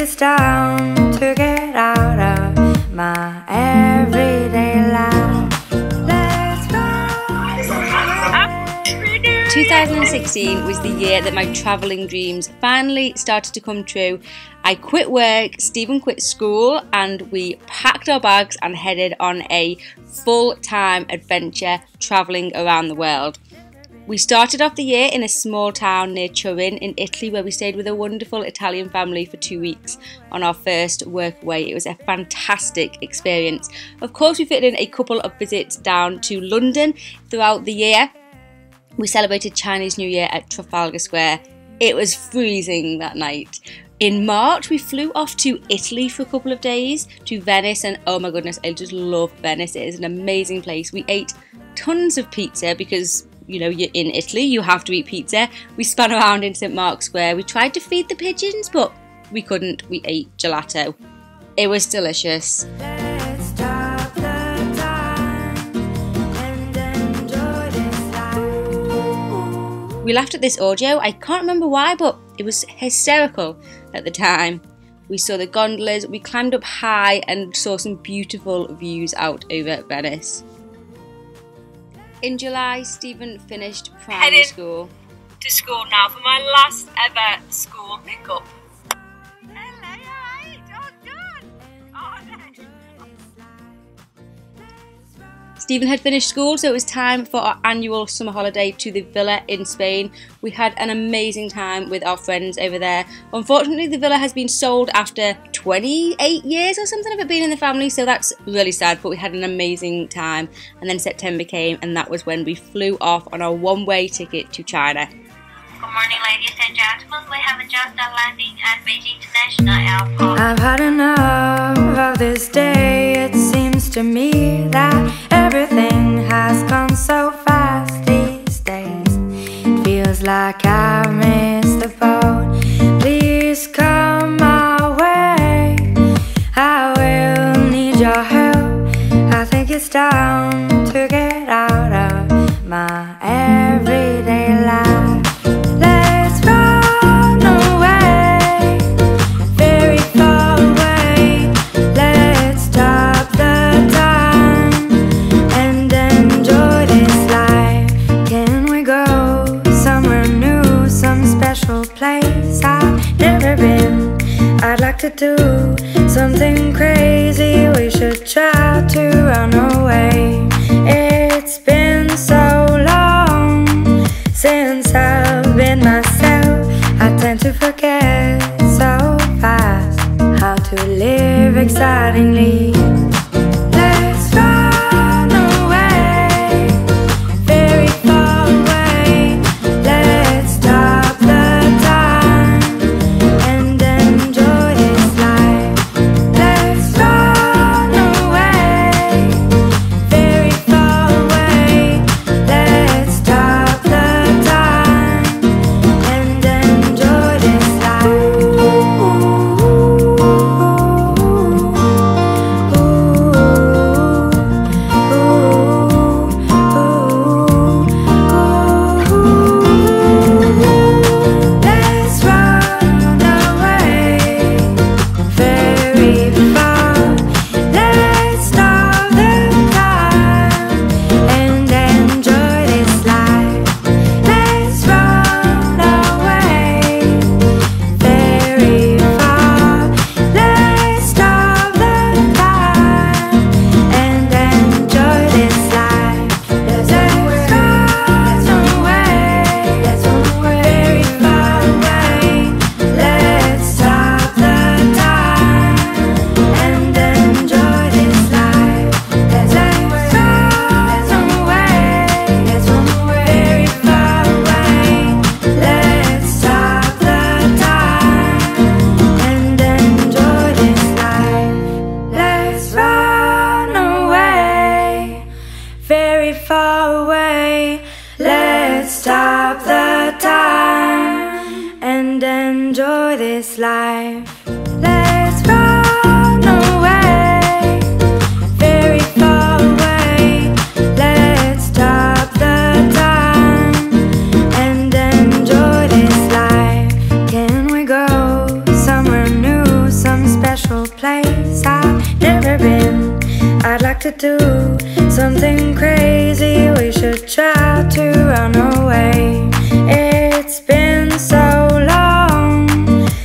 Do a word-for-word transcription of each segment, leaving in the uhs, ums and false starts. it's time to get out of my everyday life. Let's go! twenty sixteen was the year that my travelling dreams finally started to come true. I quit work, Stephen quit school, and we packed our bags and headed on a full-time adventure travelling around the world. We started off the year in a small town near Turin in Italy, where we stayed with a wonderful Italian family for two weeks on our first workaway. It was a fantastic experience. Of course, we fitted in a couple of visits down to London throughout the year. We celebrated Chinese New Year at Trafalgar Square. It was freezing that night. In March, we flew off to Italy for a couple of days, to Venice, and oh my goodness, I just love Venice. It is an amazing place. We ate tons of pizza because, you know, you're in Italy, you have to eat pizza. We spun around in St Mark's Square. We tried to feed the pigeons, but we couldn't. We ate gelato. It was delicious. We laughed at this audio. I can't remember why, but it was hysterical at the time. We saw the gondolas, we climbed up high and saw some beautiful views out over Venice. In July, Stephen finished primary Headed school. To school now for my last ever school pickup. Stephen had finished school, so it was time for our annual summer holiday to the villa in Spain. We had an amazing time with our friends over there. Unfortunately, the villa has been sold after twenty-eight years or something of it being in the family, so that's really sad, but we had an amazing time. And then September came, and that was when we flew off on our one-way ticket to China. Good morning, ladies and gentlemen. We have just done landing at Beijing International Airport. I've had enough of this day. It seems to me that everything has gone so fast these days. It feels like I've missed the boat. Please come my way. I will need your help. I think it's time to get out of my everyday life. Let's run away, very far away. Let's stop the time to do something crazy. We should try to run away. It's been so long since I've been myself. I tend to forget so fast how to live excitingly. Let's run away, very far away. Let's stop the time and enjoy this life. Let's run away, very far away. Let's stop the time and enjoy this life. Can we go somewhere new, like to do something crazy, we should try to run away. It's been so long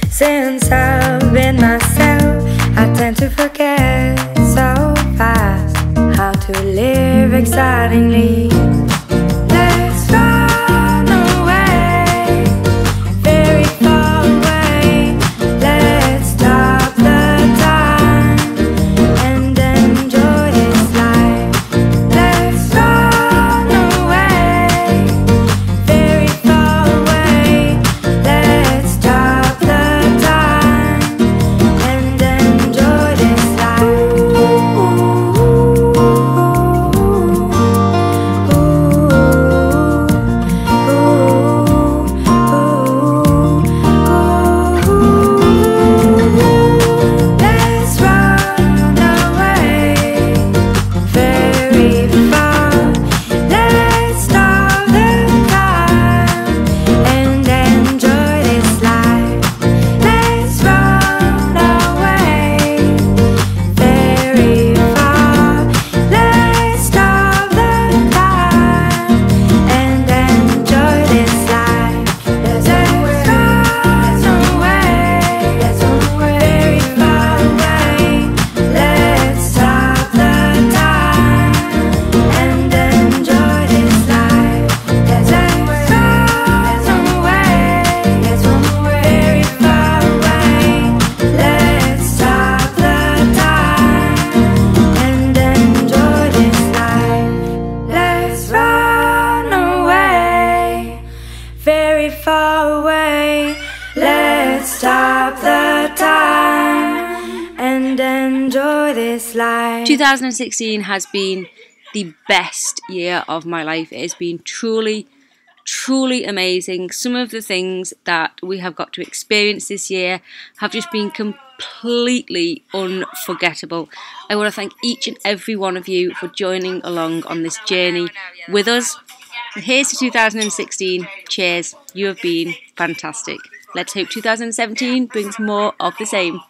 since I've been myself. I tend to forget so fast how to live excitingly. Let's run away, very far away. Let's stop the time and enjoy this life. Let's run away, very far away. Let's stop the time and enjoy this life. Let's run away, very far. Let's stop the time and enjoy this life. Let's run away, very far. Let's stop the time and enjoy this life. Let's run away, very far away. Let's stop the time and enjoy this life. Let's run away, very far away. Let's stop the time and enjoy this life. Let's run away, very far away. Let's stop the time and enjoy this life. two thousand sixteen has been the best year of my life. It has been truly, truly amazing. Some of the things that we have got to experience this year have just been completely unforgettable. I want to thank each and every one of you for joining along on this journey with us. Here's to two thousand sixteen. Cheers. You have been fantastic. Let's hope two thousand seventeen brings more of the same.